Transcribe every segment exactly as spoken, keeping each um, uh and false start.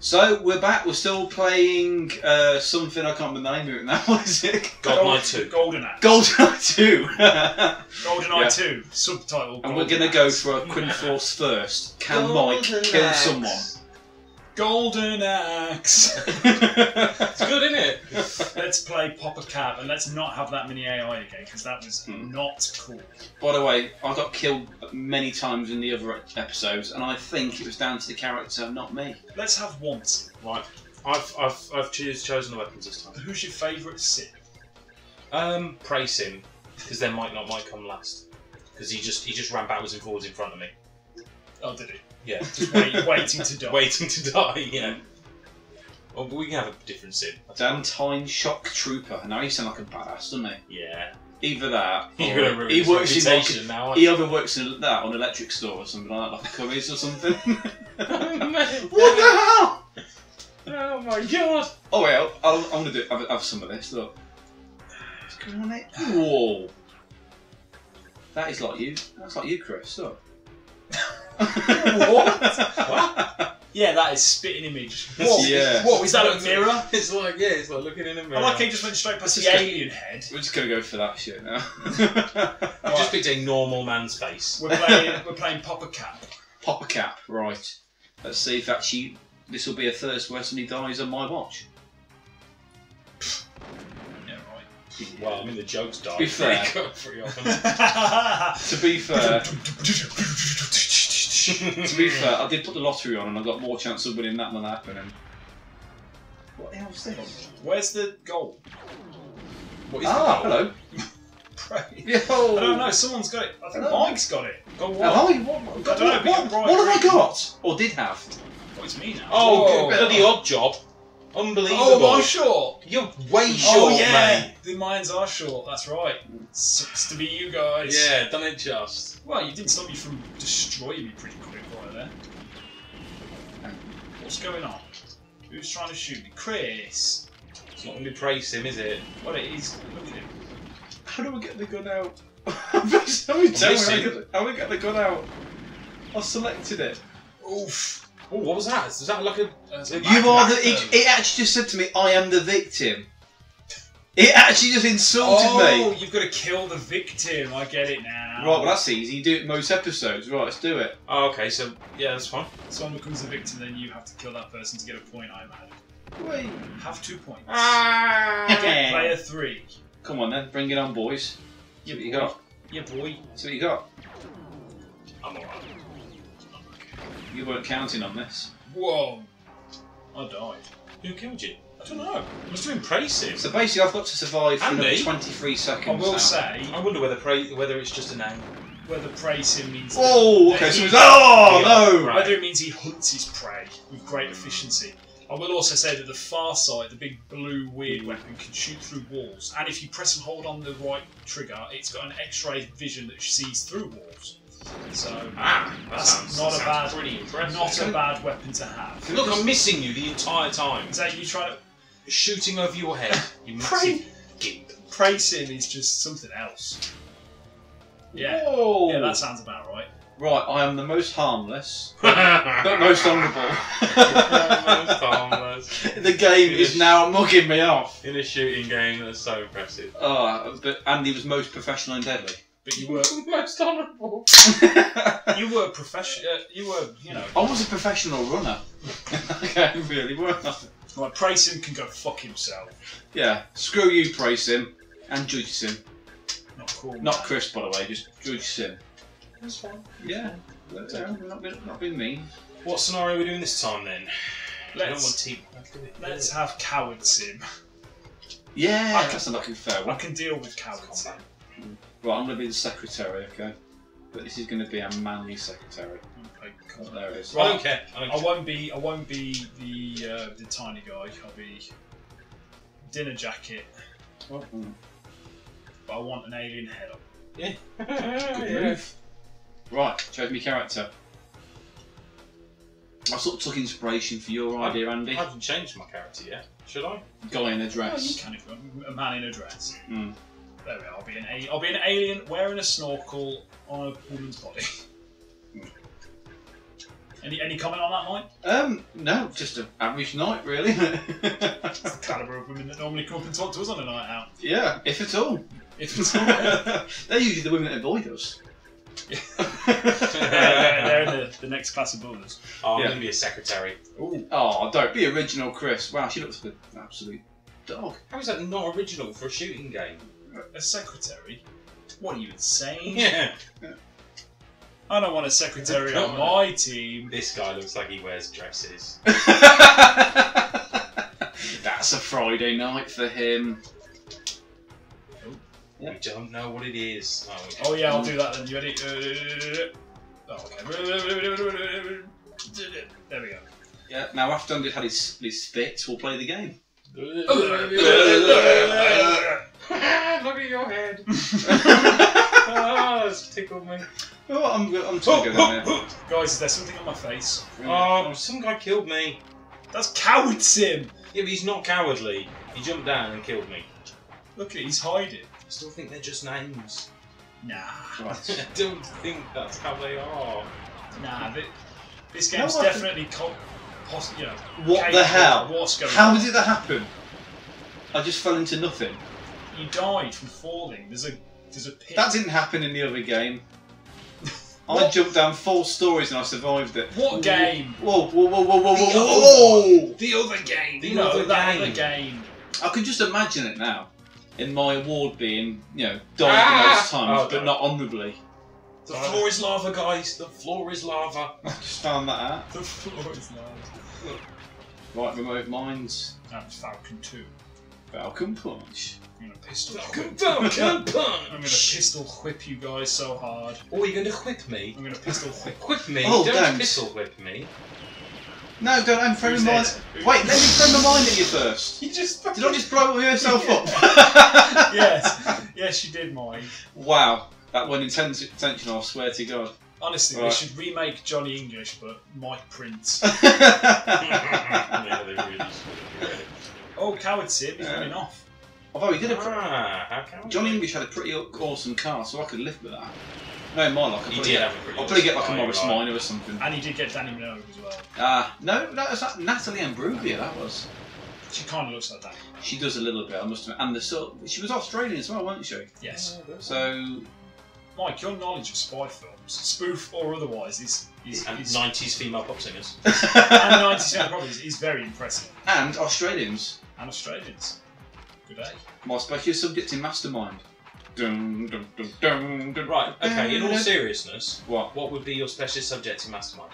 So we're back. We're still playing uh, something. I can't remember the name of it now. What is it? Goldeneye two. Golden Axe. Goldeneye two. Goldeneye yeah. two. Subtitle. And Golden we're gonna Axe. go for a quick force first. Can Golden Mike kill Axe. someone? Golden Axe. It's good, isn't it? Let's play Pop a Cat, and let's not have that many A I again, because that was mm. not cool. By the way, I got killed many times in the other episodes, and I think it was down to the character, not me. Let's have once. Right. I've I've I've choose, chosen the weapons this time. Who's your favourite Sim? Um, Prey Sim, because then Mike not Mike come last, because he just he just ran backwards and forwards in front of me. Oh, did he? Yeah, just wait, waiting to die. Waiting to die, yeah. Well, but we can have a different Sim. Dantine Shock Trooper. Now he sounds like a badass, doesn't he? Yeah. Either that, or he works in like, now, he either works in that on an electric store or something like that, like a Curry's or something. What the hell? Oh my god! Oh well, I'll, I'm gonna do have, have some of this. Look. What's going on there? Whoa! That is like you. That's like you, Chris. Look. What? What? Yeah, that is spitting image. What? Yeah. What? Is that a mirror? It's like, yeah, it's like looking in a mirror. I like he just went straight past the alien head. We're just going to go for that shit now. I just picked a normal man's face. We're playing, we're playing Pop a Cat. Pop a Cat, right. Let's see if actually this will be a Thirst West and he dies on my watch. Well, I mean the jokes died. To be fair, to be fair, to be fair, I did put the lottery on and I got more chance of winning that than happening. What the hell is this? Where's the goal? What is ah, the goal? Hello. Pray. Oh. I don't know. Someone's got it. I think hello. Mike's got it. Got what? Hello? What, what, what, know, what, what, what have I got? Or did have? What is me now? Oh, bloody Odd Job. Unbelievable. Oh, I'm short. You're way short, oh, yeah. mate. The mines are short, that's right. Sucks to be you guys. Yeah, done it just. Well, you didn't stop me from destroying me pretty quick right there. What's going on? Who's trying to shoot me? Chris. It's not going to praise him, is it? Well, it is. Look at him. How do we get the gun out? How do we get the gun out? I selected it. Oof. Oh, what was that? Is that like a... Uh, a you are the... It, it actually just said to me, I am the victim. It actually just insulted oh, me. Oh, you've got to kill the victim. I get it now. Right, well that's easy. You do it in most episodes. Right, let's do it. Oh, okay, so... Yeah, that's fine. Someone becomes the victim, then you have to kill that person to get a point, I imagine. Wait. Have two points. Ah! Get player three. Come on then, bring it on, boys. Yeah, what boy. you got? Yeah, boy. So what you got? I'm alright. You weren't counting on this. Whoa. I died. Who killed you? I don't know. I was doing Prey Sim. So basically I've got to survive for another twenty-three seconds. I will now. say... I wonder whether Prey, whether it's just a name. Whether Prey Sim means... Oh, okay. So he, oh, yeah, no! Right. Whether it means he hunts his prey with great efficiency. I will also say that the far side, the big blue weird weapon, can shoot through walls. And if you press and hold on the right trigger, it's got an X-ray vision that sees through walls. So ah, that that's sounds, not that a bad, pretty impressive. Not a bad weapon to have. Look, I'm missing you the entire time. Is that you trying to shooting over your head? You massive gimp. Prey Sim is just something else. Yeah. Whoa. Yeah, that sounds about right. Right, I am the most harmless, but most honourable. Most harmless. The game in is a, now mugging me off. In a shooting game, that's so impressive. Oh, but Andy was most professional and deadly. But you were most honourable. You were professional. Uh, you were, you know. I was a professional runner. Okay, you really were. Right, Prey Sim can go fuck himself. Yeah, screw you, Prey Sim, and Judge Sim. Not cool. Not Chris, by the way. Just Judge Sim. That's fine. Yeah, that's fine. Not, not, not been mean. What scenario are we doing this time then? Let's I don't want team. Let's have Coward Sim. Yeah, I that's a fucking fair one. I can deal with Coward Sim. Right, I'm going to be the secretary, okay? But this is going to be a manly secretary. Okay, cool. There it is. Right, I don't care. I, don't I won't be. I won't be the uh, the tiny guy. I'll be dinner jacket. Oh. Mm. But I want an alien head on. Yeah. Good yeah. move. Right, chose me character. I sort of took inspiration for your I, idea, Andy. I haven't changed my character yet. Should I? Guy in a dress. Oh, you can. A man in a dress. Mm. There we are. I'll be an alien. I'll be an alien wearing a snorkel on a woman's body. Any any comment on that, Mike? Um, no, just an average night, really. That's the calibre of women that normally come up and talk to us on a night out. Yeah, if at all. If at all. Yeah. They're usually the women that avoid us. Yeah. they're, they're, they're the, the next class above us. Oh, I'm yeah. going to be a secretary. Ooh. Oh, don't be original, Chris. Wow, she looks like an absolute dog. How is that not original for a shooting game? A secretary? What are you insane? Yeah. yeah. I don't want a secretary on, on my team. This guy looks like he wears dresses. That's a Friday night for him. Yeah. We don't know what it is. Oh, okay. oh yeah, I'll do that then. You ready? Oh, okay. There we go. Yeah. Now after Andy had his his fits, we'll play the game. Look at your head. Oh, that's tickled me. Oh, I'm good. I'm talking about oh, oh, guys, is there something on my face? Oh, some guy killed me. That's Coward Sim. Yeah, but he's not cowardly. He jumped down and killed me. Look at it, he's hiding. I still think they're just names. Nah. Right. I don't think that's how they are. Nah, but this game's no, definitely con you know, what the hell? What's going how on. Did that happen? I just fell into nothing. You died from falling. There's a there's a pit. That didn't happen in the other game. I jumped down four stories and I survived it. What game? Whoa, whoa, whoa, whoa, whoa, the whoa, whoa! The other game. The no, other that game. Other game. I can just imagine it now. In my award being, you know, died ah! most times, oh, but not honourably. The floor is lava, guys. The floor is lava. I just found that out. The floor is lava. Right, remote mines. That's Falcon two. Falcon Punch. I'm gonna pistol Falcon, whip. Falcon Punch. I'm gonna pistol whip you guys so hard. Oh, you're gonna whip me? I'm gonna pistol whip. Whip me. Oh, don't, don't pistol whip me. No, don't I'm throwing mine. Wait, let me throw my mind at you first. You just did I just blow yourself yeah. up? Yes, yes, you did, mine. Wow, that went intense intentional. I swear to God. Honestly, right. They should remake Johnny English, but Mike Prince. Yeah, they really should. Oh, Coward Sim is running yeah. off. Although he did a ah, Johnny English had a pretty awesome car, so I could live with that. No, more like he did get, have a pretty I'll probably get like a Morris right. Minor or something. And he did get Danny Minogue as well. Ah, uh, no, that was like Natalie Imbruglia. That was. She kind of looks like Danny. She does a little bit, I must admit. And the sort she was Australian as well, wasn't she? Yes. Oh, so, Mike, your knowledge of spy films, spoof or otherwise, is is and nineties female pop singers and nineties female pop singers is very impressive. And Australians. And Australians. Good day. My special subject in Mastermind. Dun, dun, dun, dun, dun. Right, okay, in all seriousness, what what would be your specialist subject in Mastermind?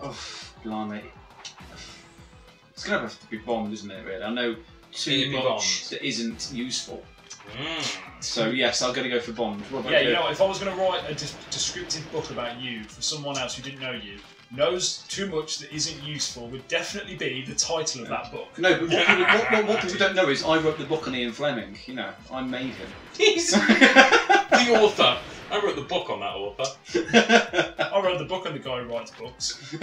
Oh, blimey. It's going to have to be Bond, isn't it, really? I know too much that isn't useful. Mm. So, yes, I'm going to go for Bond. What about yeah, you? You know what, if I was going to write a de descriptive book about you for someone else who didn't know you, knows too much that isn't useful would definitely be the title of that book. No, but what people, what, what, what people don't know is I wrote the book on Ian Fleming. You know, I made him. He's the author. I wrote the book on that author. I wrote the book on the guy who writes books.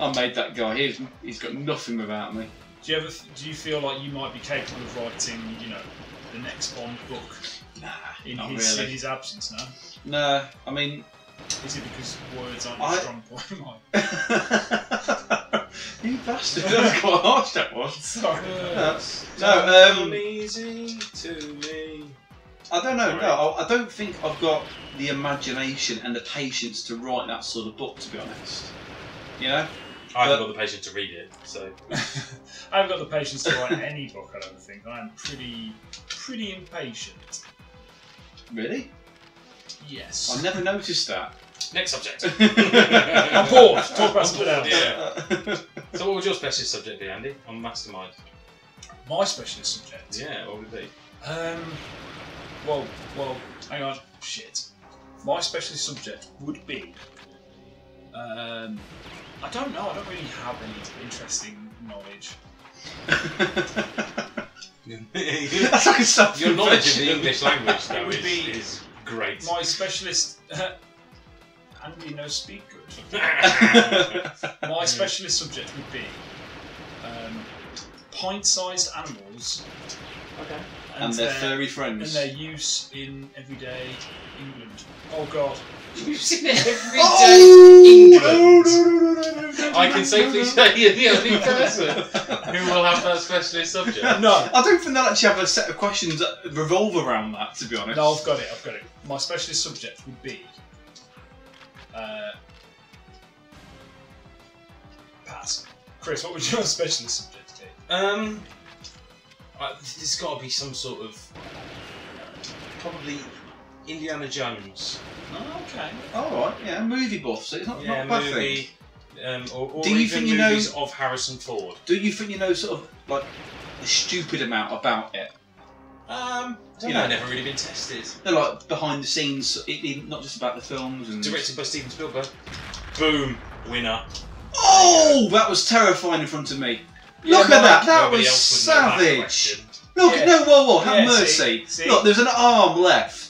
I made that guy. He's he's got nothing without me. Do you ever do you feel like you might be capable of writing, you know, the next Bond book? Nah, in not his, really. In his absence, no. No, I mean. Is it because words aren't I... a strong point of mine? You bastard, that was quite harsh that one. Sorry. Uh, no, no um, easy to me. I don't know, right. no, I don't think I've got the imagination and the patience to write that sort of book, to be honest. You know? I haven't but... got the patience to read it, so... I haven't got the patience to write any book, I don't think. I'm pretty, pretty impatient. Really? Yes. I never noticed that. Next subject. I'm bored. Talk about something else. Yeah. So what would your specialist subject be, Andy, on Mastermind? My specialist subject? Yeah, what would it be? Um, well, well, hang on. Shit. My specialist subject would be... Um, I don't know. I don't really have any interesting knowledge. That's like a subject. Your knowledge of the English language, though, is... Be, is great. My specialist, uh, Andy knows speak good. My specialist subject would be um, pint-sized animals. Okay. And, and their furry friends. And their use in everyday England. Oh God. We've seen it every oh! day England. No, no, no, no, no, no, no, I can safely say you're the only person who will have that specialist subject. No, I don't think they'll actually have a set of questions that revolve around that, to be honest. No, I've got it, I've got it. My specialist subject would be uh, pass. Chris, what would your specialist subject be? Um, uh, there's got to be some sort of probably Indiana Jones. Oh, okay. Alright, yeah, movie buff, so it's not, yeah, not bad movie, thing. Um, or or do you even think you movies know, of Harrison Ford. Do you think you know sort of like a stupid amount about it? Um, I you know, I've never really been tested. They're like behind the scenes, it, not just about the films. And directed by Steven Spielberg. Boom, winner. Oh, that was terrifying in front of me. Yeah, look at that, that was savage. That look, yeah. no, whoa, whoa, have yeah, mercy. See, see? Look, there's an arm left.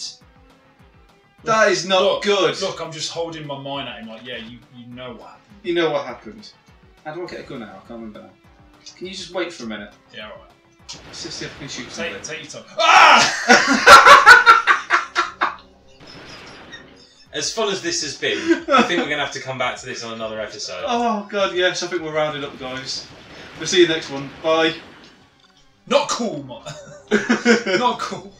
That is not look, good. Look, I'm just holding my mind at him like, yeah, you, you know what happened. You know what happened. How do I get a gun out? I can't remember now. Can you just wait for a minute? Yeah, alright. Let's just see if I can shoot something. Take your time. Ah! As fun as this has been, I think we're going to have to come back to this on another episode. Oh, God, yes. I think we're rounded up, guys. We'll see you next one. Bye. Not cool, man. Not cool.